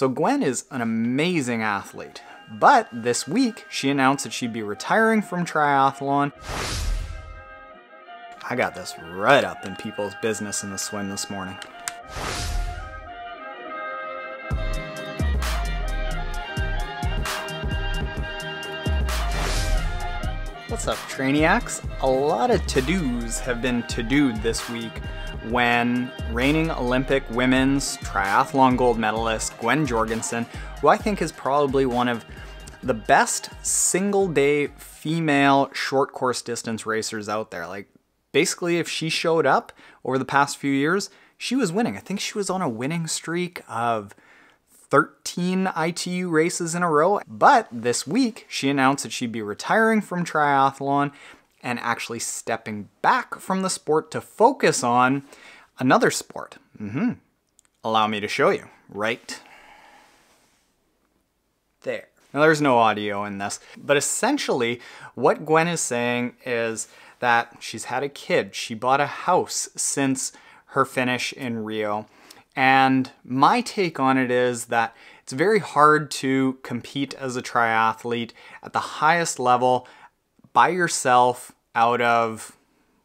So Gwen is an amazing athlete, but this week she announced that she'd be retiring from triathlon. I got this right up in people's business in the swim this morning. What's up, Trainiacs? A lot of to-dos have been to-doed this week when reigning Olympic women's triathlon gold medalist Gwen Jorgensen, who I think is probably one of the best single-day female short course distance racers out there. Like, basically, if she showed up over the past few years, she was winning. I think she was on a winning streak of 13 ITU races in a row, but this week she announced that she'd be retiring from triathlon and actually stepping back from the sport to focus on another sport. Allow me to show you, right there. Now there's no audio in this, but essentially what Gwen is saying is that she's had a kid, she bought a house since her finish in Rio. And my take on it is that it's very hard to compete as a triathlete at the highest level by yourself out of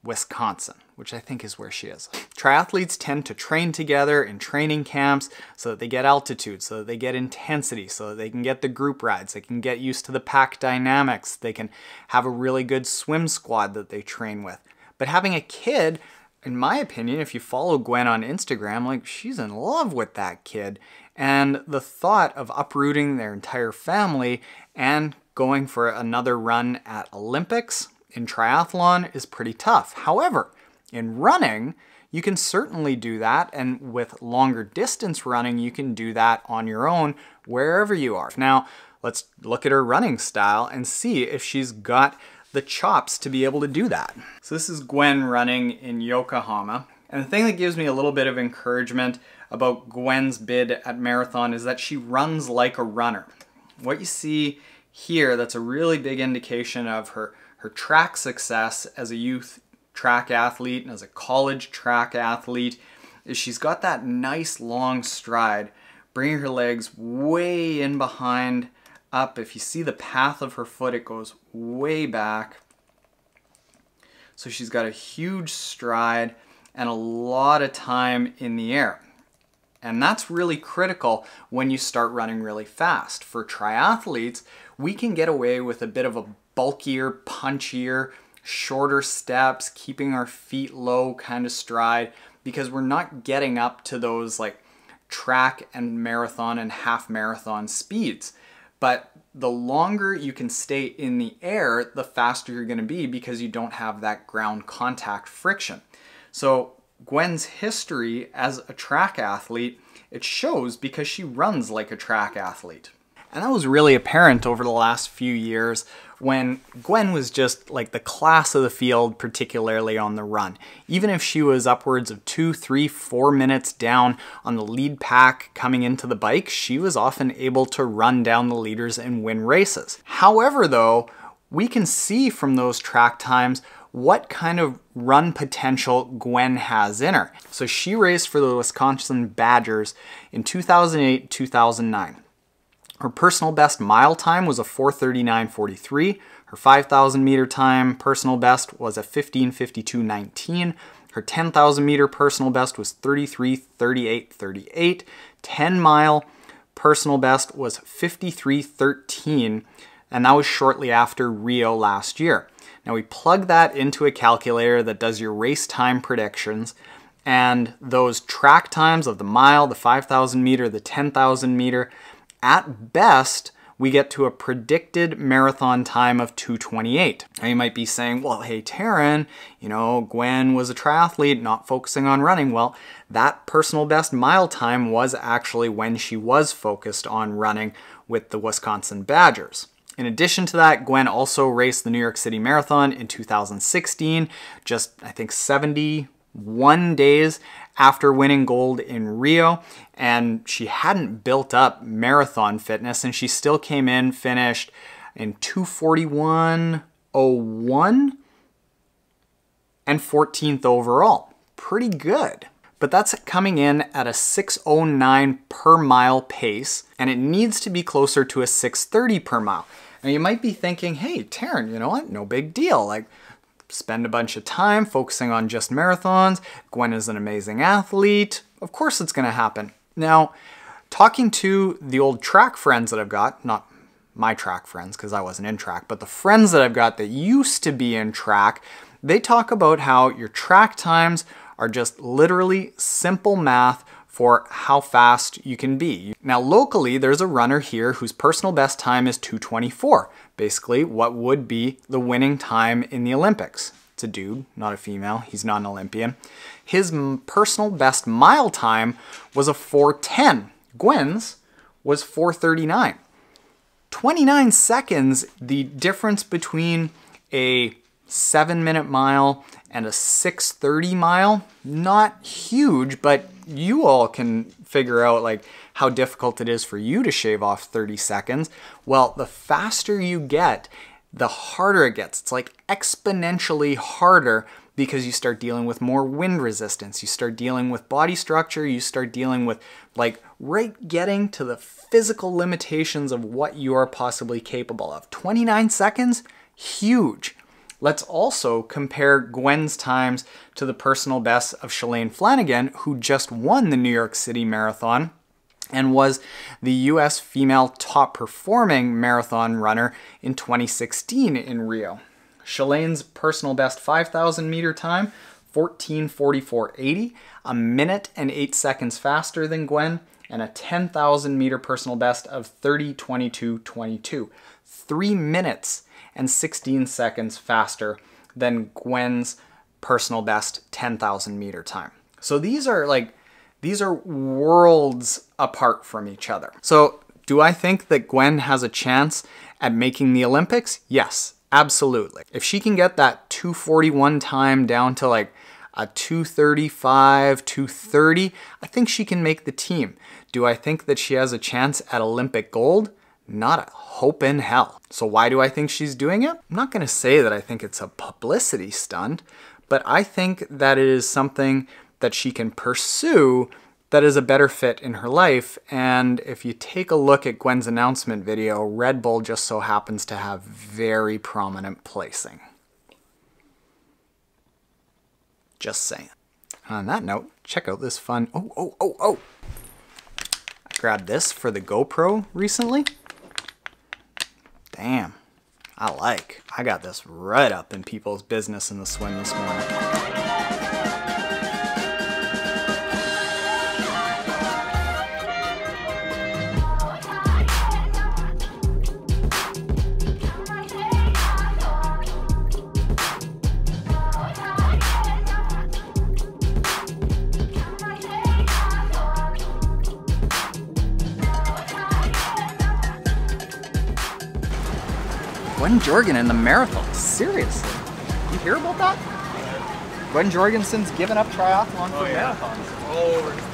Wisconsin, which I think is where she is. Triathletes tend to train together in training camps so that they get altitude, so that they get intensity, so that they can get the group rides, they can get used to the pack dynamics, they can have a really good swim squad that they train with. But having a kid, in my opinion, if you follow Gwen on Instagram, like, she's in love with that kid. And the thought of uprooting their entire family and going for another run at Olympics in triathlon is pretty tough. However, in running, you can certainly do that. And with longer distance running, you can do that on your own wherever you are. Now, let's look at her running style and see if she's got the chops to be able to do that. So this is Gwen running in Yokohama. And the thing that gives me a little bit of encouragement about Gwen's bid at marathon is that she runs like a runner. What you see here, that's a really big indication of her track success as a youth track athlete and as a college track athlete, is she's got that nice long stride, bringing her legs way in behind up. If you see the path of her foot, it goes way back. So she's got a huge stride and a lot of time in the air. And that's really critical when you start running really fast. For triathletes, we can get away with a bit of a bulkier, punchier, shorter steps, keeping our feet low kind of stride, because we're not getting up to those like track and marathon and half marathon speeds. But the longer you can stay in the air, the faster you're going to be, because you don't have that ground contact friction. So Gwen's history as a track athlete, it shows, because she runs like a track athlete. And that was really apparent over the last few years when Gwen was just like the class of the field, particularly on the run. Even if she was upwards of 2, 3, 4 minutes down on the lead pack coming into the bike, she was often able to run down the leaders and win races. However, though, we can see from those track times what kind of run potential Gwen has in her. So she raced for the Wisconsin Badgers in 2008, 2009. Her personal best mile time was a 4:39.43. Her 5,000 meter time personal best was a 15:52.19. Her 10,000 meter personal best was 33:38.38. 10 mile personal best was 53:13, and that was shortly after Rio last year. Now we plug that into a calculator that does your race time predictions, and those track times of the mile, the 5,000 meter, the 10,000 meter, at best, we get to a predicted marathon time of 2:28. Now you might be saying, well, hey, Taryn, you know, Gwen was a triathlete, not focusing on running. Well, that personal best mile time was actually when she was focused on running with the Wisconsin Badgers. In addition to that, Gwen also raced the New York City Marathon in 2016, just, I think, 71 days after winning gold in Rio, and she hadn't built up marathon fitness, and she still came in, finished in 2:41.01 and 14th overall. Pretty good. but that's coming in at a 6:09 per mile pace, and it needs to be closer to a 6:30 per mile. Now you might be thinking, hey, Taryn, you know what, no big deal. Like, spend a bunch of time focusing on just marathons. Gwen is an amazing athlete. Of course it's gonna happen. Now, talking to the old track friends that I've got, not my track friends, because I wasn't in track, but the friends that I've got that used to be in track, they talk about how your track times are just literally simple math for how fast you can be. Now locally, there's a runner here whose personal best time is 2:24, basically what would be the winning time in the Olympics. It's a dude, not a female, he's not an Olympian. His personal best mile time was a 4:10. Gwen's was 4:39. 29 seconds, the difference between a 7-minute mile and a 6:30 mile, not huge, but you all can figure out like how difficult it is for you to shave off 30 seconds. Well, the faster you get, the harder it gets. It's like exponentially harder because you start dealing with more wind resistance, you start dealing with body structure, you start dealing with like right getting to the physical limitations of what you are possibly capable of. 29 seconds, huge. Let's also compare Gwen's times to the personal best of Shalane Flanagan, who just won the New York City Marathon and was the US female top performing marathon runner in 2016 in Rio. Shalane's personal best 5,000 meter time, 14:44.80, a minute and 8 seconds faster than Gwen, and a 10,000 meter personal best of 30:22.22, 3 minutes and 16 seconds faster than Gwen's personal best 10,000 meter time. So these are worlds apart from each other. So do I think that Gwen has a chance at making the Olympics? Yes, absolutely. If she can get that 2:41 time down to like a 2:35, 2:30, I think she can make the team. Do I think that she has a chance at Olympic gold? Not a hope in hell. So why do I think she's doing it? I'm not gonna say that I think it's a publicity stunt, but I think that it is something that she can pursue that is a better fit in her life. And if you take a look at Gwen's announcement video, Red Bull just so happens to have very prominent placing. Just saying. On that note, check out this fun, I grabbed this for the GoPro recently. Damn, I got this right up in people's business in the swim this morning. Gwen Jorgensen in the marathon, seriously? You hear about that? Yeah. Gwen Jorgensen's given up triathlon for marathons. Yeah.